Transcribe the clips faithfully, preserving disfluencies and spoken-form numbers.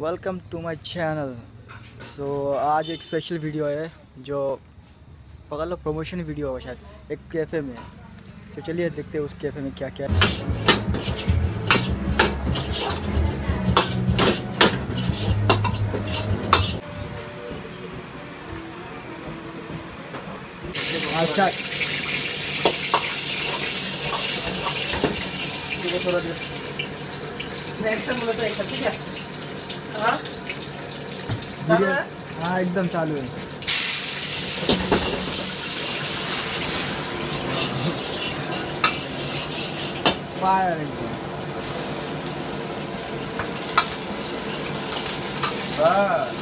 Welcome to my channel. So आज एक special video है जो पगलो प्रमोशन वीडियो है शायद एक कैफ़े में। तो चलिए देखते हैं उस कैफ़े में क्या क्या है। अच्छा थोड़ा देर हाँ एकदम चालू है। फायर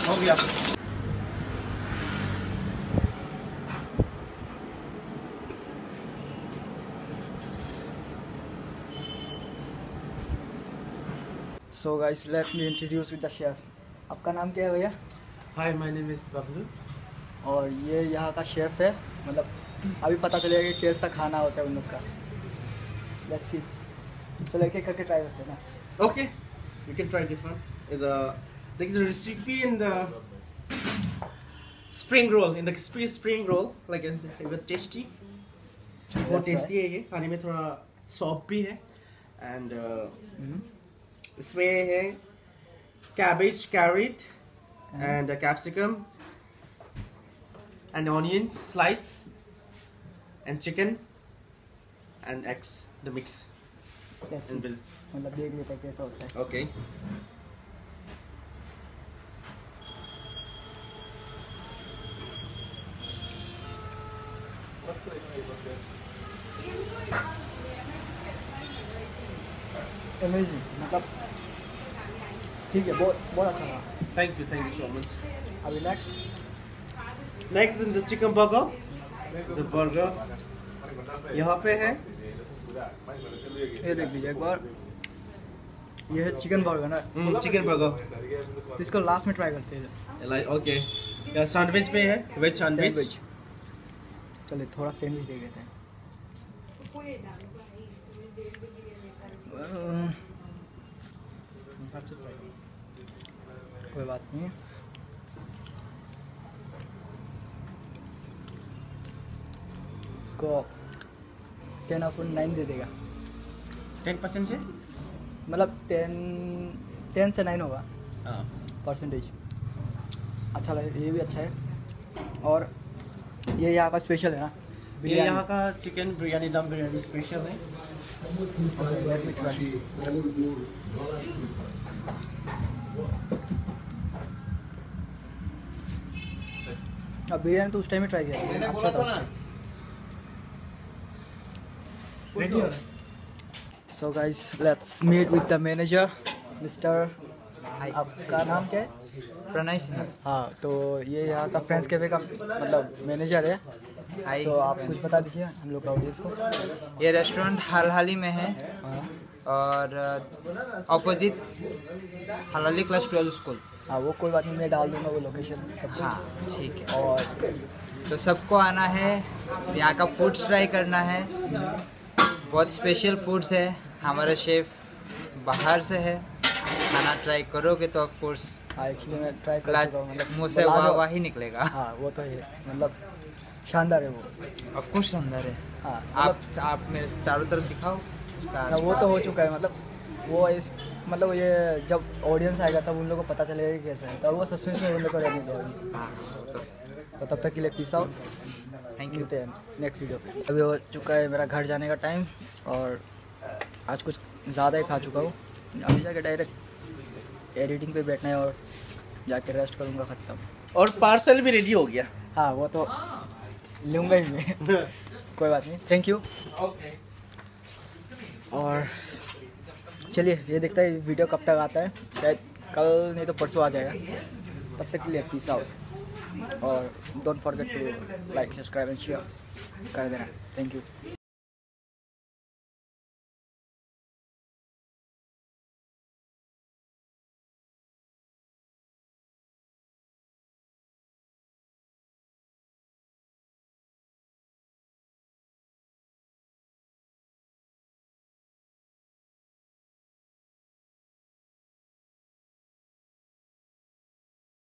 हो गया। So guys let me introduce with the chef. आपका नाम क्या है भैया? हाय माय नेम इज़ पगलो और ये यहाँ का शेफ़ है। मतलब अभी पता चलेगा कि कैसा खाना होता है उन लोग का। लेट्स सी, तो लेके करके ट्राई करते हैं ना। Okay you can try this one is a this is a recipe in the spring roll in the spring roll like is tasty. बहुत टेस्टी है ये, खाने में थोड़ा सॉफ्ट भी है। एंड इसमें है cabbage, carrot and the capsicum and onion slice and chicken and eggs, the mix and this matlab dekh leta kaisa hota hai। Okay amazing, matlab ठीक है, बहुत बहुत अच्छा था। Thank you thank you so much. अभी next next in the chicken burger the burger यहाँ पे है। ये देख लीजिए एक बार, ये है चिकन बर्गर ना, चिकन बर्गर। इसको लास्ट में ट्राई करते हैं। ओके या सैंडविच पे है, वेज सैंडविच। चलिए थोड़ा सैंडविच देख लेते हैं। कोई बात नहीं, इसको टेन अपॉन नाइन दे देगा। टेन परसेंट से मतलब टेन टेन से नाइन होगा परसेंटेज। अच्छा लगे, ये भी अच्छा है। और ये यहाँ का स्पेशल है ना, ये यहाँ का चिकन बिरयानी, दम बिरयानी स्पेशल है। अब बिरयानी तो उस टाइम ही ट्राई किया अच्छा था। So guys let's meet with the manager mister. आपका नाम क्या है? प्रणय सिंह। हाँ तो ये यहाँ का फ्रेंड्स कैफे का मतलब मैनेजर है। तो आप कुछ बता दीजिए हम लोग का ऑडियंस को। ये रेस्टोरेंट हाल हाल ही में है और ऑपोजिट हालाली क्लास ट्वेल्व स्कूल। हाँ वो कोई बात नहीं, मैं डाल दूंगा वो लोकेशन सब। हाँ ठीक है। और तो सबको आना है, यहाँ का फूड्स ट्राई करना है। बहुत स्पेशल फूड्स है, हमारा शेफ़ बाहर से है। खाना ट्राई करोगे तो ऑफ कोर्स एक्चुअली मैं ट्राई मतलब मुँह से वाह वाह ही निकलेगा। हाँ वो तो है, मतलब शानदार है वो, ऑफ कोर्स शानदार है। हाँ आप आप मेरे चारों तरफ दिखाओ उसका। वो तो हो चुका है, मतलब वो इस मतलब ये जब ऑडियंस आएगा तब उन लोगों को पता चलेगा कैसा है। तो वो सस्पेंस में उन लोगों को रहने देंगे। तो तब तक के लिए peace out, thank you. Next video पे अभी हो चुका है मेरा घर जाने का टाइम और आज कुछ ज़्यादा ही खा चुका हूँ। अभी जाके डायरेक्ट एडिटिंग पे बैठना है और जाके रेस्ट करूँगा ख़त्म। और पार्सल भी रेडी हो गया। हाँ वो तो लूँगा ही मैं कोई बात नहीं, थैंक यू। ओके और चलिए ये देखता है वीडियो कब तक आता है, शायद कल नहीं तो परसों आ जाएगा। तब तक के लिए पीस आउट और don't forget to like subscribe and share कर देना। Thank you.